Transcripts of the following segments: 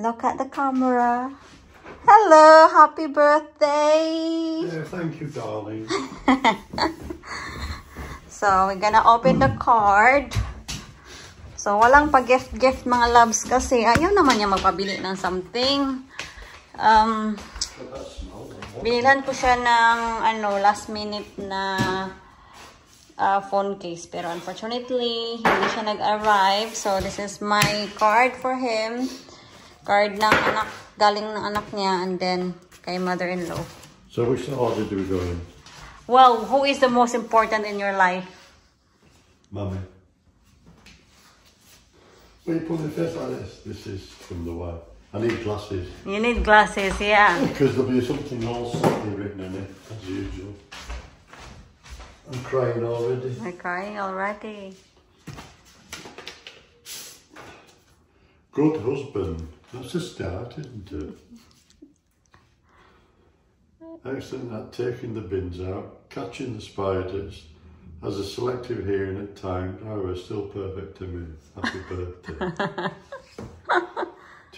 Look at the camera. Hello, happy birthday. Yeah, thank you, darling. So, we're gonna open the card. So, walang pa-gift-gift mga loves kasi ayaw naman niya magpabili ng something. Binilhan ko siya ng last minute na phone case. Pero unfortunately, hindi siya nag-arrive. So, this is my card for him. Card ng anak, galing ng anak niya and then kay mother-in-law. So, which order do we go in? Well, who is the most important in your life? Mommy. When you put it first like this is from the wife. I need glasses. You need glasses, yeah. Because there'll be something all something written in it, as usual. I'm crying already. I'm crying already. Good husband. That's a start, isn't it? Excellent at taking the bins out, catching the spiders. Has a selective hearing at times, however, still perfect to me. Happy birthday.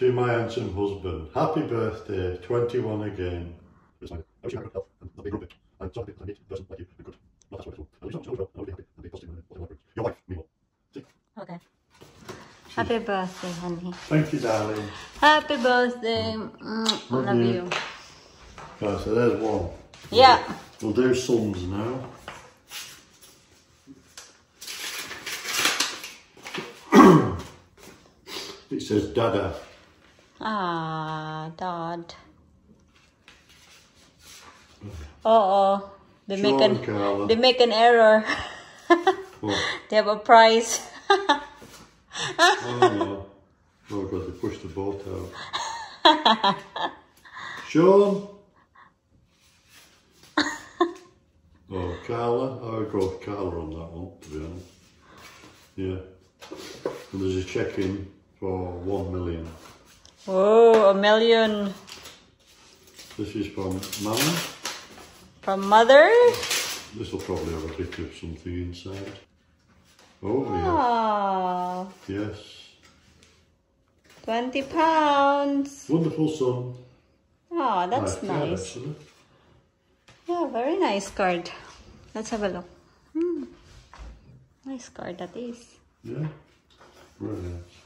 To my handsome husband, happy birthday, 21 again. I wish you health and not be grumpy. I'm sorry because I meet a person like you, be good. Not that sort of thing. I will be happy and be positive and your wife, me more. See? Okay. Happy birthday, honey. Thank you, darling. Happy birthday. Love you. Right, so there's one. Yeah. We'll do sums now. It says Dada. Ah, Dad. Uh-oh. They make an error. They have a prize. Oh, no. Oh, God, they pushed the bolt out. Sean. Oh, Carla. I would go with Carla on that one, to be honest. Yeah. And there's a check-in. For 1 million. Oh, 1 million. This is from Mama. From Mother. This will probably have a picture of something inside. Oh, oh. Yeah. Yes. 20 pounds. Wonderful son. Oh, that's nice. Card, yeah, very nice card. Let's have a look. Nice card that is. Yeah, very nice.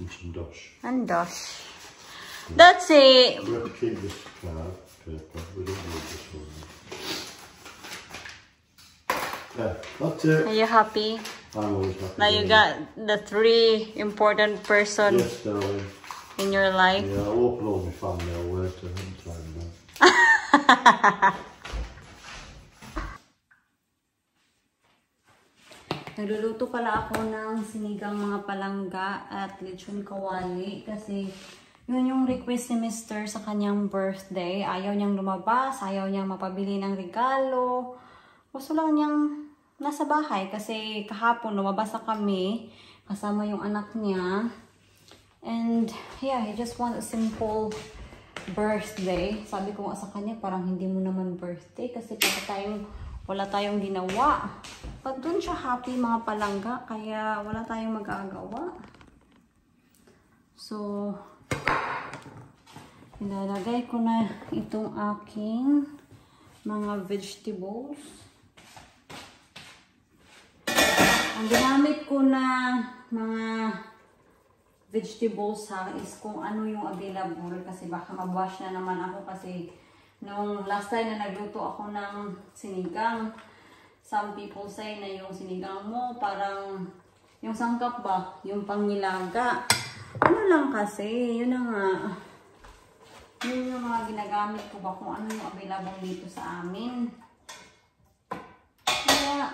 And some dosh. And dosh. Yeah. That's it. We have to keep this card, paper. We don't need this one. Yeah, that's it. Are you happy? I'm always happy. Now you got the 3 important persons in your life. Yeah, I'll open all my family. I'll wait till time now. Nagluluto pala ako ng sinigang mga palangga at lechon kawali kasi yun yung request ni Mr. sa kanyang birthday. Ayaw niyang lumabas, ayaw niyang mapabili ng regalo. Gusto lang niyang nasa bahay kasi kahapon lumabas na kami kasama yung anak niya. And yeah, he just wants a simple birthday. Sabi ko nga sa kanya parang hindi mo naman birthday kasi wala tayong ginawa. But dun siya happy mga palangga. Kaya wala tayong magagawa. So, ilalagay ko na itong aking mga vegetables. Ang ginamit ko na mga vegetables is kung ano yung available. Kasi baka mabash na naman ako kasi noong last time na nagluto ako ng sinigang, some people say na yung sinigang mo parang yung sangkap ba? Yung pangilaga. Ano lang kasi, yun na nga. Yun yung mga ginagamit ko ba kung ano yung available dito sa amin. Kaya,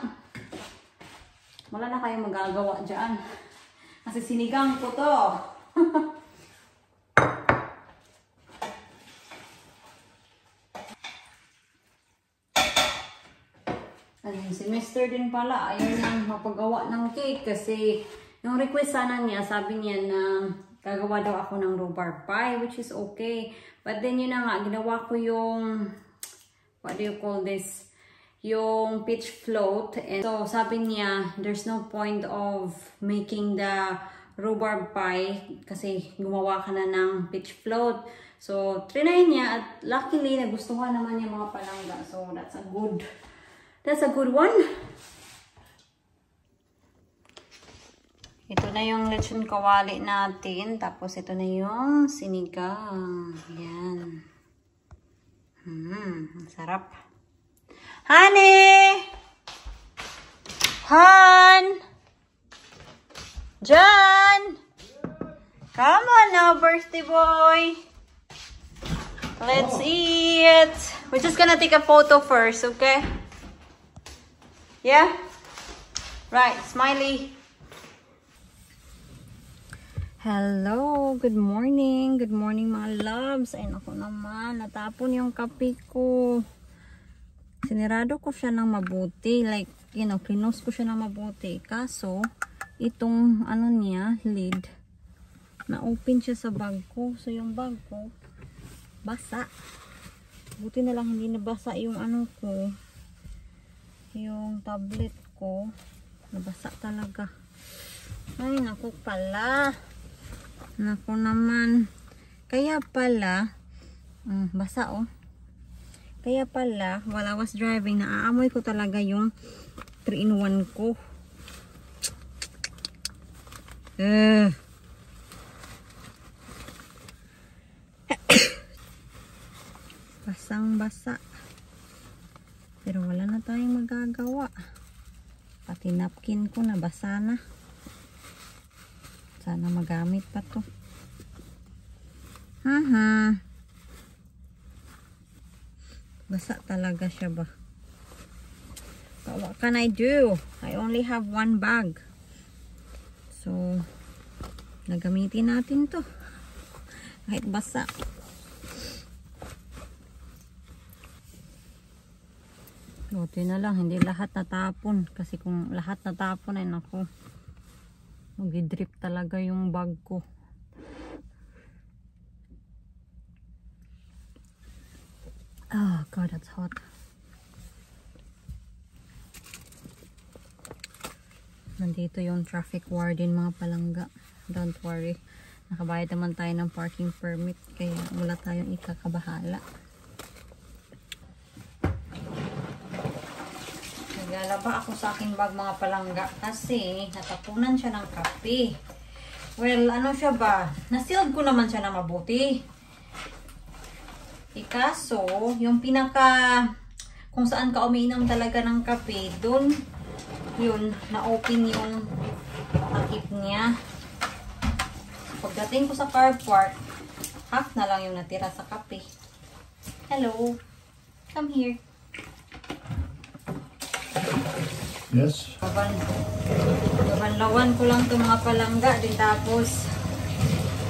wala na kayong magagawa dyan. Kasi sinigang ko to. Si Mr. din pala, ayaw niyang mapagawa ng cake kasi yung request sana niya, sabi niya na gagawa daw ako ng rhubarb pie, which is okay. But then yun na nga, ginawa ko yung, what do you call this? Yung peach float. And so sabi niya, there's no point of making the rhubarb pie kasi gumawa ka na ng peach float. So, trinay niya at luckily nagustuhan naman yung mga palangga. So, that's a good one. Ito na yung lechon kawali natin. Tapos, ito na yung sinigang. Yan. Sarap. Honey! Han! John! Come on now, birthday boy! Let's eat! We're just gonna take a photo first, okay? Yeah? Right, smiley! Hello! Good morning mga loves! Ayun ako naman, natapon yung kape ko. Sinirado ko siya ng mabuti, like, you know, close ko siya ng mabuti. Kaso, itong, ano niya, lid, na-open siya sa bag ko. So, yung bag ko, basa. Buti na lang, hindi nabasa yung ano ko, yung tablet ko. Nabasa talaga. Ay, naku pala. Naku naman. Kaya pala, basa oh. Kaya pala, while I was driving, naaamoy ko talaga yung 3-in-1 ko. Basang-basa. Pero wala na tayong magagawa. Pati napkin ko nabasa na. Sana magamit pa to. Basa talaga siya ba? But what can I do? I only have one bag. So, nagamitin natin to. Kahit basa. Buti na lang, hindi lahat natapon. Kasi kung lahat natapon, ay naku. Mag-drip talaga yung bag ko. Oh god, that's hot. Nandito yung traffic warden mga palangga. Don't worry. Nakabayad naman tayo ng parking permit. Kaya wala tayong ikakabahala. Naglalaba ako sa aking bag mga palangga. Kasi natapunan siya ng kape. Well, ano siya ba? Nasealed ko naman siya na mabuti. Kaso, yung pinaka kung saan ka umiinom talaga ng kape, dun yun, na-open yung takip niya. Pagdating ko sa car park, half na lang yung natira sa kape. Hello. Come here. Yes. Laban-lawan ko lang itong mga palangga. Di tapos,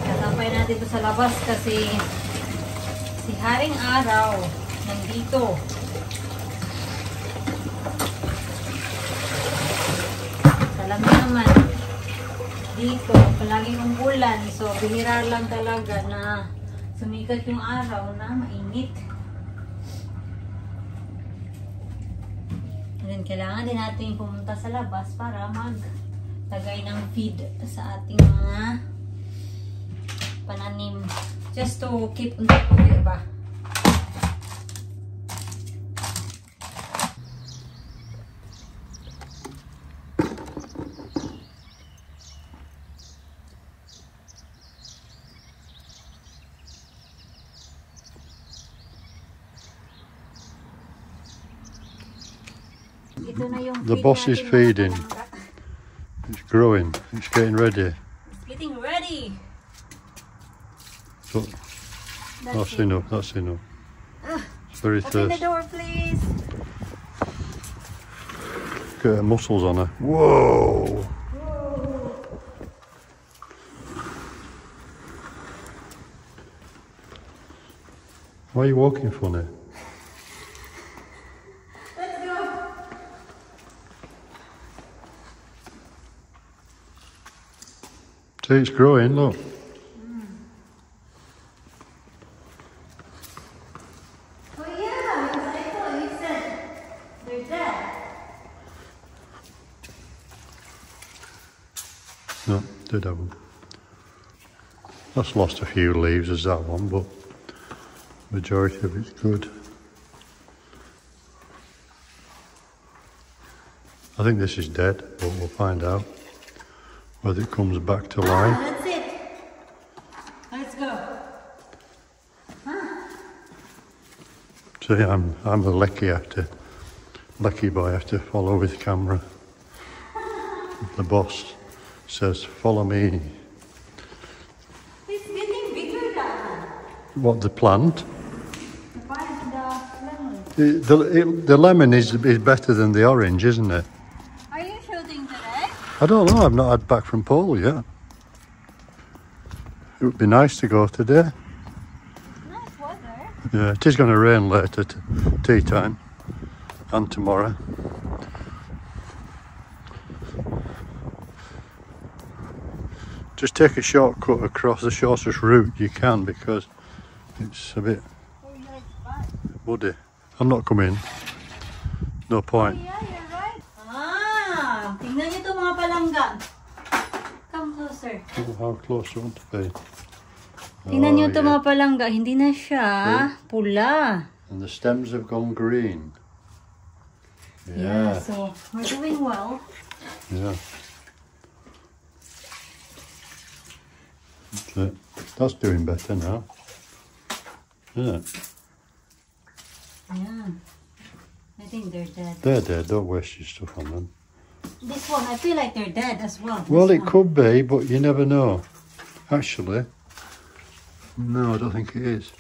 katapay natin ito sa labas kasi si Haring Araw nandito. Talaga naman dito palagi ng ulan, so bihira lang talaga na sumikat yung araw na mainit. And then kailangan din natin pumunta sa labas para maglagay ng feed sa ating mga pananim. Just to keep on the food, diba? The boss is feeding. It's growing. It's getting ready. It's getting ready. But that's enough, that's enough. It's very thirsty. Open the door, please. Get her muscles on her. Whoa! Whoa. Why are you walking funny? Let's go! See, it's growing, look. No, did have them. That's lost a few leaves as that one, but majority of it's good. I think this is dead, but we'll find out whether it comes back to life. That's it. Let's go. Huh? See, I'm the lucky boy. I have to follow with camera. The boss says, "Follow me." It's getting bigger now. What, the plant? The plant, the lemon. The lemon is better than the orange, isn't it? Are you shooting today? I don't know. I've not had back from Paul yet. It would be nice to go today. Nice weather. Yeah, it is going to rain later, tea time, and tomorrow. Just take a shortcut across, the shortest route you can, because it's a bit muddy. I'm not coming. No point. Oh, yeah, you're right. Ah, tingnan niyo to mga palanggan. Come closer. Oh, how close you want to be. Tingnan niyo to mga palangga. Hindi na siya pula. And the stems have gone green. Yeah. Yeah, so we're doing well. Yeah. That's doing better now, isn't it? Yeah, I think they're dead. They're dead, don't waste your stuff on them. This one, I feel like they're dead as well. Well, it could be, but you never know. Actually, no, I don't think it is.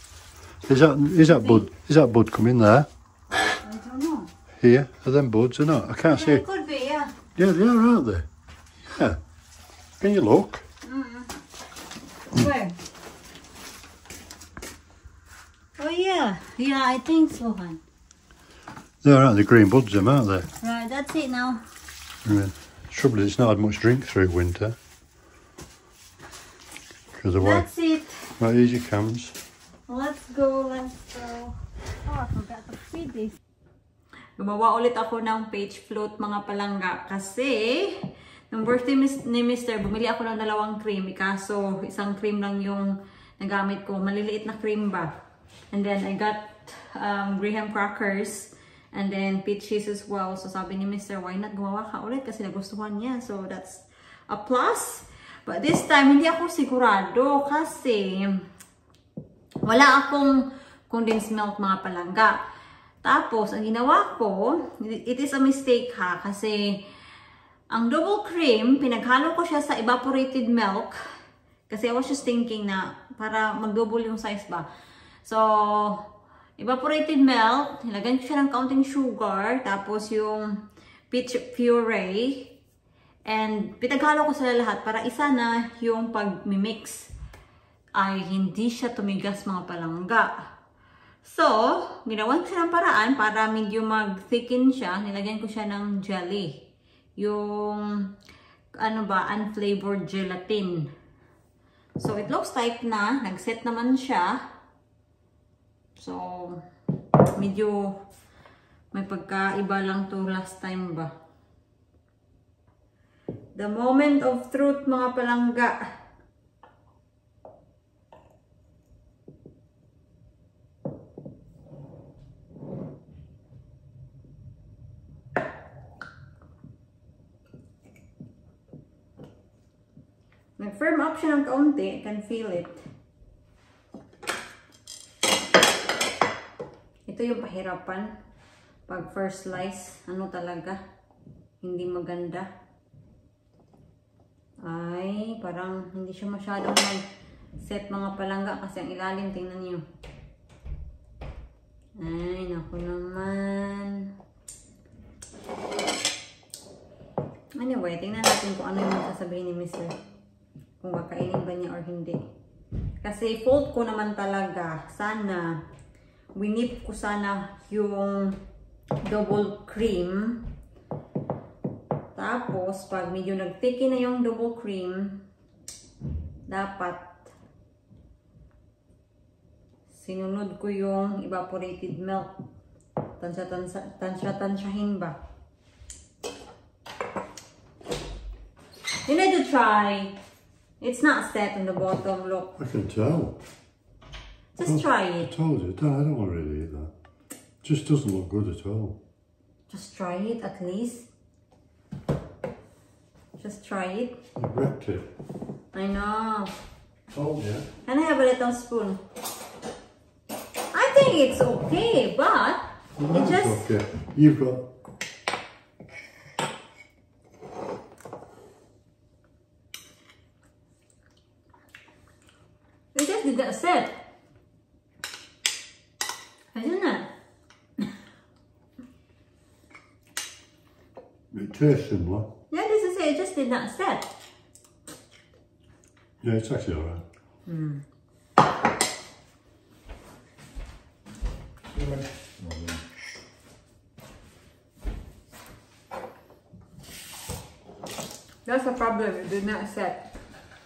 Is that bud coming there? I don't know. Here? Are them buds or not? I can't see. It could be, yeah. Yeah, they are, aren't they? Yeah. Can you look? Where? Oh yeah, yeah, I think so, hon. They're out of the green buds, them, aren't they? Right, that's it now. Yeah. The trouble is, it's not had much drink through winter. Because of that's it. Right, here's your cams. Let's go, let's go. Oh, I forgot to feed this. Gumawa ulit ako ng page float, mga palangga, kasi nung birthday ni Mister, bumili ako ng dalawang cream. Kaso, isang cream lang yung nagamit ko. Maliliit na cream ba? And then, I got graham crackers. And then, peaches as well. So, sabi ni Mister, why not gumawa ka ulit? Kasi nagustuhan niya. So, that's a plus. But this time, hindi ako sigurado. Kasi, wala akong condensed milk, mga palangga. Tapos, ang ginawa ko, it is a mistake ha. Kasi, ang double cream, pinaghalo ko siya sa evaporated milk. Kasi I was just thinking na para mag-double yung size ba. So, evaporated milk, nilagyan ko siya ng kaunting sugar. Tapos yung peach puree. And pinaghalo ko sila lahat para isa na yung pag-mimix ay hindi siya tumigas, mga palangga. So, ginawan ko siya ng paraan para medyo mag-thicken siya. Nilagyan ko siya ng jelly. Yung, ano ba, unflavored gelatin. So, it looks like na, nag-set naman siya. So, medyo may pagkaiba lang to last time ba. The moment of truth, mga palangga. Firm up siya ng kaunti. I can feel it. Ito yung pahirapan. Pag first slice, ano talaga? Hindi maganda. Ay, parang hindi siya masyadong mag-set, mga palangga. Kasi ang ilalim, tingnan niyo. Ay, naku naman. Anyway, tingnan natin kung ano yung sasabihin ni Mister. Kung makainin ba niya or hindi. Kasi fold ko naman talaga. Sana, winip ko sana yung double cream. Tapos, pag medyo nag-thicken na yung double cream, dapat sinunod ko yung evaporated milk. Tansya-tansyahin ba? You need to try It's not set on the bottom, look. I can tell. Just try it. I told you, I don't want to really eat that. It just doesn't look good at all. Just try it at least. Just try it. I wrapped it. I know. Told you. And I have a little spoon. I think it's okay, but well, it just... okay. You've got... it just didn't set. It tastes similar. Yeah, this is it. It just did not set. Yeah, it's actually alright. Mm. That's the problem. It did not set.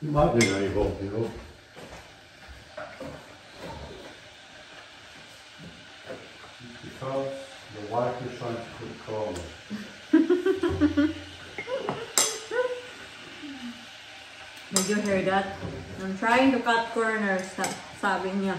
It might be an evil, you know. Because the wife is trying to cook corn. Did you hear that? I'm trying to cut corners, sabi niya.